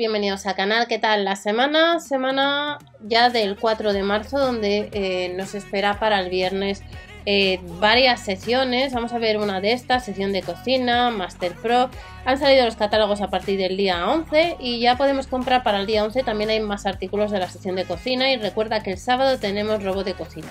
Bienvenidos al canal. ¿Qué tal la semana? Semana ya del 4 de marzo donde nos espera para el viernes varias sesiones. Vamos a ver una de estas, sesión de cocina, Master Pro. Han salido los catálogos a partir del día 11 y ya podemos comprar para el día 11. También hay más artículos de la sesión de cocina y recuerda que el sábado tenemos robot de cocina.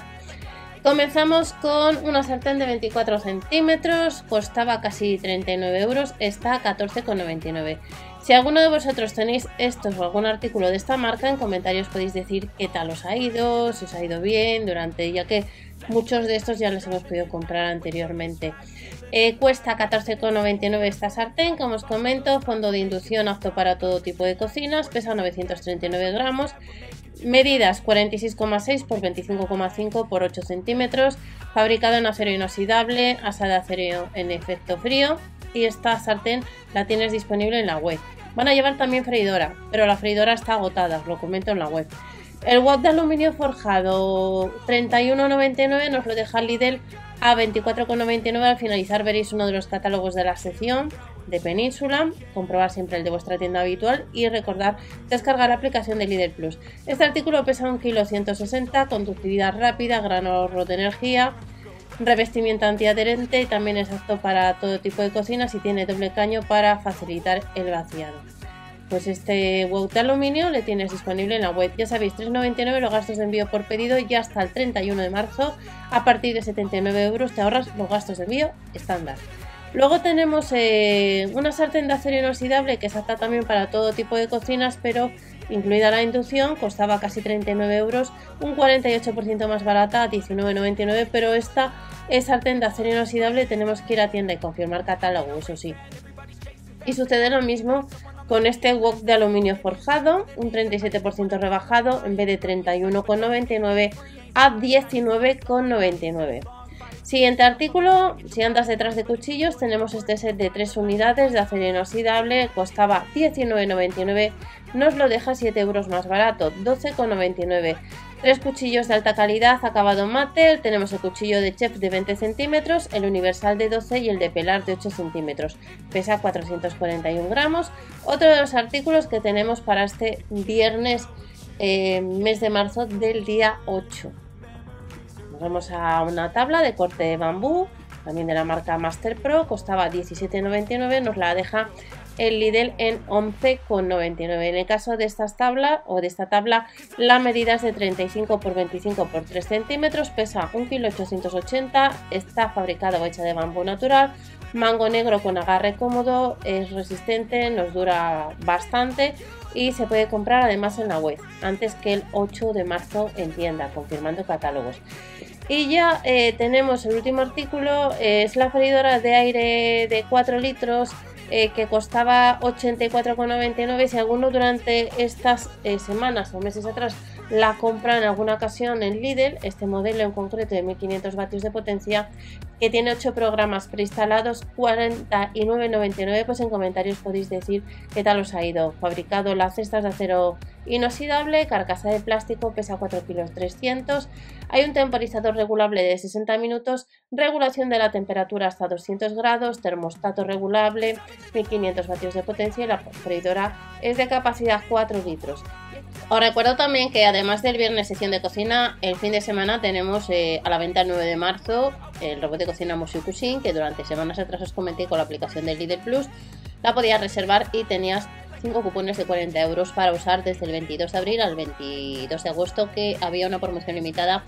Comenzamos con una sartén de 24 centímetros, costaba casi 39 euros, está a 14,99. Si alguno de vosotros tenéis estos o algún artículo de esta marca, en comentarios podéis decir qué tal os ha ido, si os ha ido bien, durante, ya que muchos de estos ya los hemos podido comprar anteriormente. Cuesta 14,99 esta sartén, como os comento, fondo de inducción apto para todo tipo de cocinas, pesa 939 gramos. Medidas 46,6 por 25,5 por 8 centímetros, fabricado en acero inoxidable, asa de acero en efecto frío, y esta sartén la tienes disponible en la web. Van a llevar también freidora, pero la freidora está agotada, os lo comento en la web. El wok de aluminio forjado 31,99 nos lo deja Lidl a 24,99. Al finalizar veréis uno de los catálogos de la sección de Península, comprobar siempre el de vuestra tienda habitual y recordar descargar la aplicación de Lidl Plus. Este artículo pesa 1,160 kg, conductividad rápida, gran ahorro de energía, revestimiento antiadherente y también es apto para todo tipo de cocinas y tiene doble caño para facilitar el vaciado. Pues este wok de aluminio le tienes disponible en la web. Ya sabéis, 3,99 los gastos de envío por pedido y hasta el 31 de marzo a partir de 79 euros te ahorras los gastos de envío estándar. Luego tenemos una sartén de acero inoxidable que es apta también para todo tipo de cocinas, pero incluida la inducción, costaba casi 39 euros, un 48% más barata a 19,99, pero esta es sartén de acero inoxidable, tenemos que ir a tienda y confirmar catálogo, eso sí. Y sucede lo mismo con este wok de aluminio forjado, un 37% rebajado, en vez de 31,99 a 19,99. Siguiente artículo, si andas detrás de cuchillos, tenemos este set de 3 unidades de acero inoxidable, costaba 19,99, nos lo deja 7 euros más barato, 12,99. 3 cuchillos de alta calidad, acabado Mattel, tenemos el cuchillo de chef de 20 centímetros, el universal de 12 y el de pelar de 8 centímetros, pesa 441 gramos. Otro de los artículos que tenemos para este viernes, mes de marzo del día 8. Nos vamos a una tabla de corte de bambú, también de la marca Master Pro, costaba 17,99, nos la deja el Lidl en 11,99. En el caso de estas tablas o de esta tabla, la medida es de 35 por 25 por 3 centímetros, pesa 1,880 kg, está fabricada o hecha de bambú natural, mango negro con agarre cómodo, es resistente, nos dura bastante y se puede comprar además en la web antes que el 8 de marzo en tienda, confirmando catálogos. Y ya tenemos el último artículo, es la freidora de aire de 4 litros que costaba 84,99. Si alguno durante estas semanas o meses atrás la compra en alguna ocasión en Lidl, este modelo en concreto de 1500 vatios de potencia que tiene 8 programas preinstalados, 49,99, pues en comentarios podéis decir qué tal os ha ido. Fabricado las cestas de acero inoxidable, carcasa de plástico, pesa 4,3 kg, hay un temporizador regulable de 60 minutos, regulación de la temperatura hasta 200 grados, termostato regulable, 1500 vatios de potencia y la freidora es de capacidad 4 litros. Os recuerdo también que además del viernes sesión de cocina, el fin de semana tenemos a la venta el 9 de marzo el robot de cocina Monsieur Cuisine, que durante semanas atrás os comenté con la aplicación del Lidl Plus, la podías reservar y tenías 5 cupones de 40 euros para usar desde el 22 de abril al 22 de agosto, que había una promoción limitada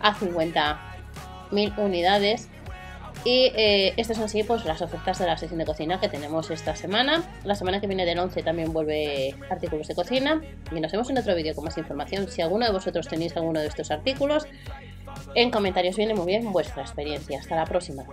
a 50.000 unidades. Y estas son así pues las ofertas de la sesión de cocina que tenemos esta semana. La semana que viene del 11 también vuelve artículos de cocina y nos vemos en otro vídeo con más información. Si alguno de vosotros tenéis alguno de estos artículos, en comentarios viene muy bien vuestra experiencia. Hasta la próxima.